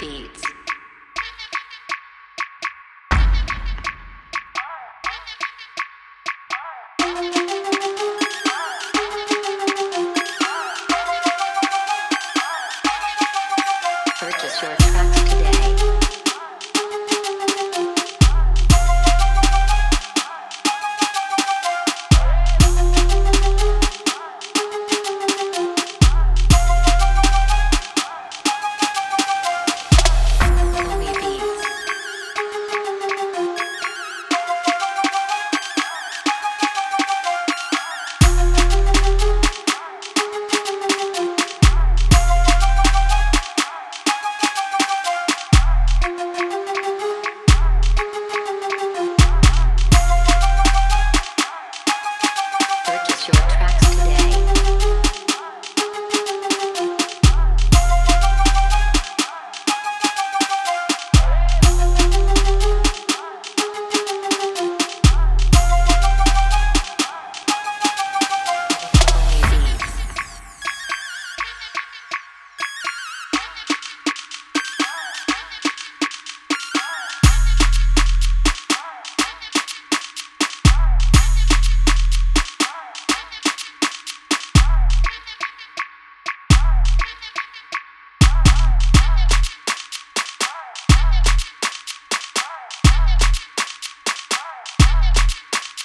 beats. Purchase your tracks today.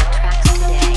tracks today.